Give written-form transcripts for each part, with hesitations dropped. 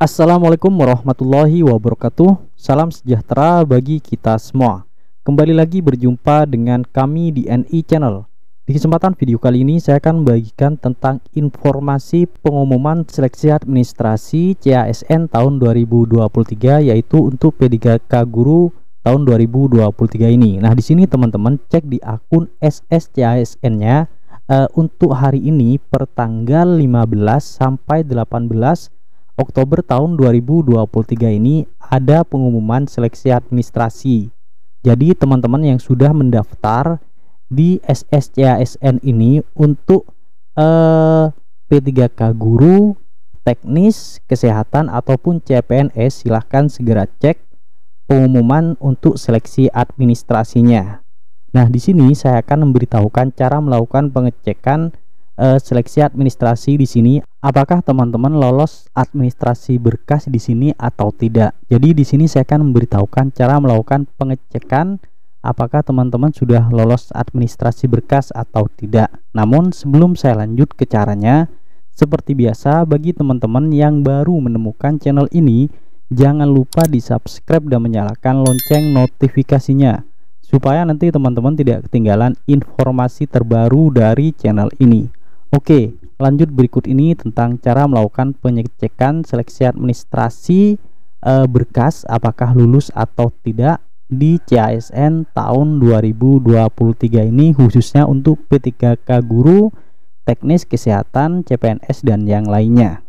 Assalamualaikum warahmatullahi wabarakatuh. Salam sejahtera bagi kita semua. Kembali lagi berjumpa dengan kami di NI Channel. Di kesempatan video kali ini saya akan membagikan tentang informasi pengumuman seleksi administrasi CASN tahun 2023, yaitu untuk P3K Guru tahun 2023 ini. Nah, di sini teman-teman cek di akun SSCASN-nya untuk hari ini per tanggal 15 sampai 18 Oktober tahun 2023 ini ada pengumuman seleksi administrasi. Jadi teman-teman yang sudah mendaftar di SSCASN ini untuk P3K Guru, teknis, kesehatan ataupun CPNS, silahkan segera cek pengumuman untuk seleksi administrasinya. Nah, di sini saya akan memberitahukan cara melakukan pengecekan seleksi administrasi di sini, apakah teman-teman lolos administrasi berkas di sini atau tidak. Jadi di sini saya akan memberitahukan cara melakukan pengecekan apakah teman-teman sudah lolos administrasi berkas atau tidak. Namun sebelum saya lanjut ke caranya, seperti biasa bagi teman-teman yang baru menemukan channel ini, jangan lupa di-subscribe dan menyalakan lonceng notifikasinya supaya nanti teman-teman tidak ketinggalan informasi terbaru dari channel ini. Oke, lanjut berikut ini tentang cara melakukan pengecekan seleksi administrasi berkas apakah lulus atau tidak di CASN tahun 2023 ini, khususnya untuk P3K Guru, teknis, kesehatan, CPNS dan yang lainnya.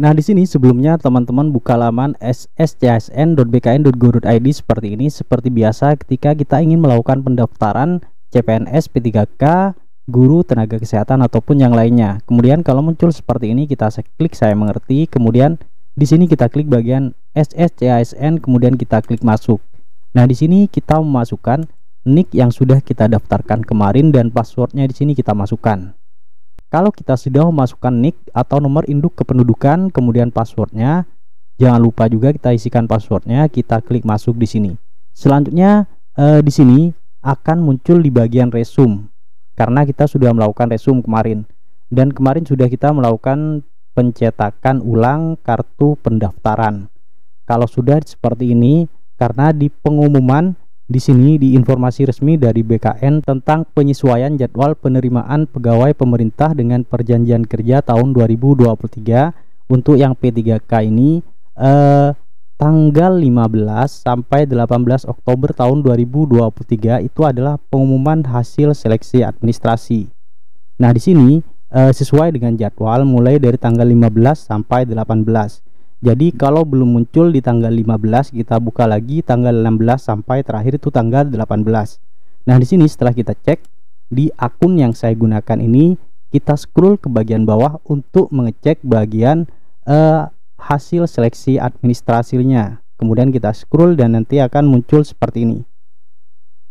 Nah, di sini sebelumnya teman-teman buka laman sscasn.bkn.go.id seperti ini. Seperti biasa ketika kita ingin melakukan pendaftaran CPNS, P3K Guru, tenaga kesehatan ataupun yang lainnya. Kemudian kalau muncul seperti ini kita klik saya mengerti, kemudian di sini kita klik bagian SSCASN, kemudian kita klik masuk. Nah, di sini kita memasukkan NIK yang sudah kita daftarkan kemarin dan passwordnya di sini kita masukkan. Kalau kita sudah memasukkan NIK atau nomor induk kependudukan, kemudian passwordnya, jangan lupa juga kita isikan passwordnya, kita klik masuk di sini. Selanjutnya di sini akan muncul di bagian resume, karena kita sudah melakukan resume kemarin, dan kemarin sudah kita melakukan pencetakan ulang kartu pendaftaran. Kalau sudah seperti ini, karena di pengumuman di sini di informasi resmi dari BKN tentang penyesuaian jadwal penerimaan pegawai pemerintah dengan perjanjian kerja tahun 2023 untuk yang P3K ini tanggal 15 sampai 18 Oktober tahun 2023 itu adalah pengumuman hasil seleksi administrasi. Nah, di sini sesuai dengan jadwal mulai dari tanggal 15 sampai 18. Jadi kalau belum muncul di tanggal 15 kita buka lagi tanggal 16 sampai terakhir itu tanggal 18. Nah, di sini setelah kita cek di akun yang saya gunakan ini, kita scroll ke bagian bawah untuk mengecek bagian hasil seleksi administrasinya. Kemudian kita scroll dan nanti akan muncul seperti ini.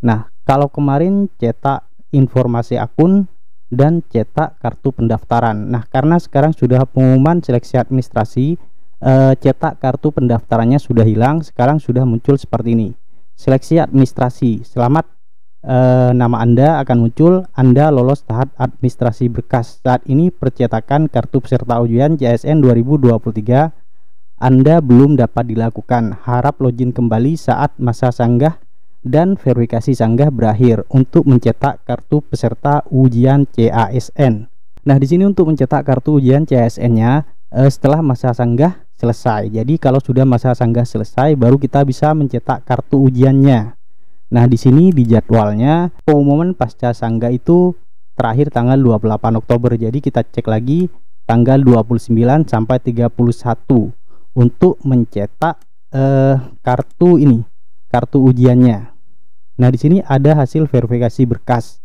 Nah, kalau kemarin cetak informasi akun dan cetak kartu pendaftaran. Nah, karena sekarang sudah pengumuman seleksi administrasi, cetak kartu pendaftarannya sudah hilang, sekarang sudah muncul seperti ini. Seleksi administrasi, selamat, nama Anda akan muncul, Anda lolos tahap administrasi berkas. Saat ini percetakan kartu peserta ujian CASN 2023 Anda belum dapat dilakukan. Harap login kembali saat masa sanggah dan verifikasi sanggah berakhir untuk mencetak kartu peserta ujian CASN. Nah, di sini untuk mencetak kartu ujian CASN-nya setelah masa sanggah selesai. Jadi kalau sudah masa sanggah selesai baru kita bisa mencetak kartu ujiannya. Nah, di sini di jadwalnya pengumuman pasca sanggah itu terakhir tanggal 28 Oktober. Jadi kita cek lagi tanggal 29 sampai 31. Untuk mencetak kartu ini, kartu ujiannya. Nah, di sini ada hasil verifikasi berkas.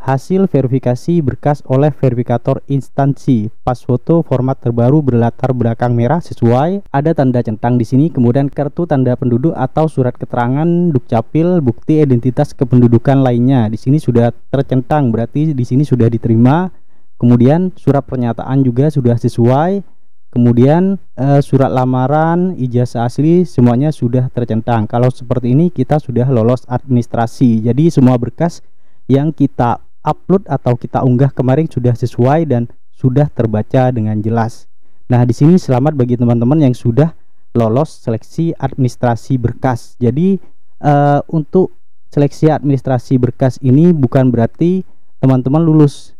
Hasil verifikasi berkas oleh verifikator instansi. Pas foto format terbaru berlatar belakang merah sesuai. Ada tanda centang di sini. Kemudian kartu tanda penduduk atau surat keterangan dukcapil, bukti identitas kependudukan lainnya. Di sini sudah tercentang, berarti di sini sudah diterima. Kemudian surat pernyataan juga sudah sesuai. Kemudian surat lamaran, ijazah asli, semuanya sudah tercentang. Kalau seperti ini kita sudah lolos administrasi. Jadi semua berkas yang kita upload atau kita unggah kemarin sudah sesuai dan sudah terbaca dengan jelas. Nah, di sini selamat bagi teman-teman yang sudah lolos seleksi administrasi berkas. Jadi untuk seleksi administrasi berkas ini bukan berarti teman-teman lulus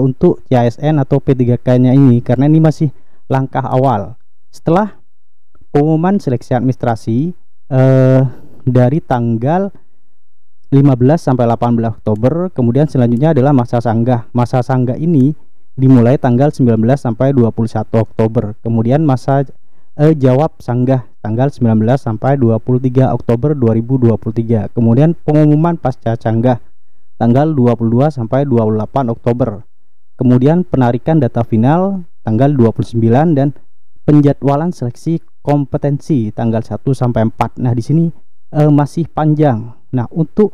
untuk CASN atau P3K-nya ini, karena ini masih langkah awal. Setelah pengumuman seleksi administrasi dari tanggal 15 sampai 18 Oktober, kemudian selanjutnya adalah masa sanggah. Masa sanggah ini dimulai tanggal 19 sampai 21 Oktober. Kemudian masa jawab sanggah tanggal 19 sampai 23 Oktober 2023. Kemudian pengumuman pasca sanggah tanggal 22 sampai 28 Oktober. Kemudian penarikan data final tanggal 29 dan penjadwalan seleksi kompetensi tanggal 1 sampai 4. Nah, di sini masih panjang. Nah, untuk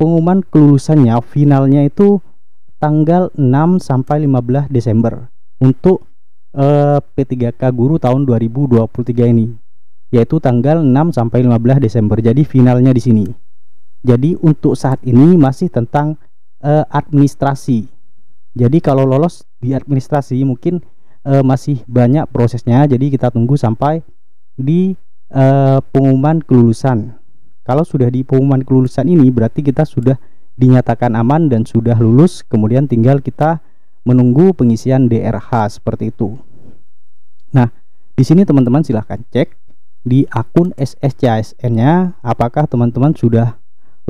pengumuman kelulusannya finalnya itu tanggal 6 sampai 15 Desember untuk P3K guru tahun 2023 ini, yaitu tanggal 6 sampai 15 Desember. Jadi finalnya di sini. Jadi untuk saat ini masih tentang administrasi. Jadi kalau lolos di administrasi mungkin masih banyak prosesnya. Jadi kita tunggu sampai di pengumuman kelulusan. Kalau sudah di pengumuman kelulusan ini berarti kita sudah dinyatakan aman dan sudah lulus, kemudian tinggal kita menunggu pengisian DRH seperti itu. Nah, di sini teman-teman silahkan cek di akun SSCASN-nya apakah teman-teman sudah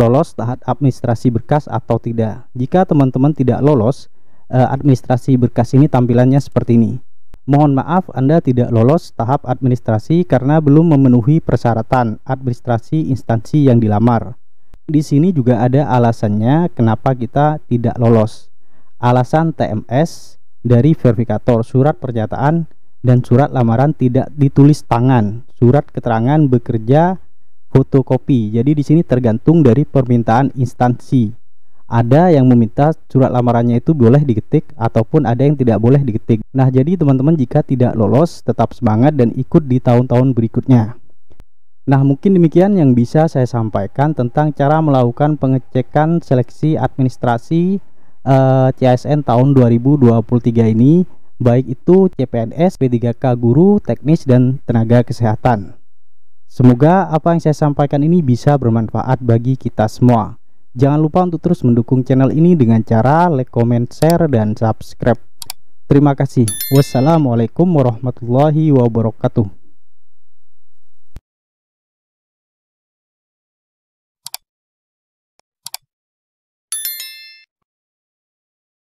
lolos tahap administrasi berkas atau tidak. Jika teman-teman tidak lolos administrasi berkas ini, tampilannya seperti ini. Mohon maaf, Anda tidak lolos tahap administrasi karena belum memenuhi persyaratan administrasi instansi yang dilamar. Di sini juga ada alasannya kenapa kita tidak lolos. Alasan TMS dari verifikator, surat pernyataan dan surat lamaran tidak ditulis tangan, surat keterangan bekerja, fotokopi. Jadi di sini tergantung dari permintaan instansi. Ada yang meminta surat lamarannya itu boleh diketik ataupun ada yang tidak boleh diketik. Nah, jadi teman-teman jika tidak lolos tetap semangat dan ikut di tahun-tahun berikutnya. Nah, mungkin demikian yang bisa saya sampaikan tentang cara melakukan pengecekan seleksi administrasi CASN tahun 2023 ini, baik itu CPNS, P3K guru, teknis, dan tenaga kesehatan. Semoga apa yang saya sampaikan ini bisa bermanfaat bagi kita semua. Jangan lupa untuk terus mendukung channel ini dengan cara like, comment, share, dan subscribe. Terima kasih. Wassalamualaikum warahmatullahi wabarakatuh.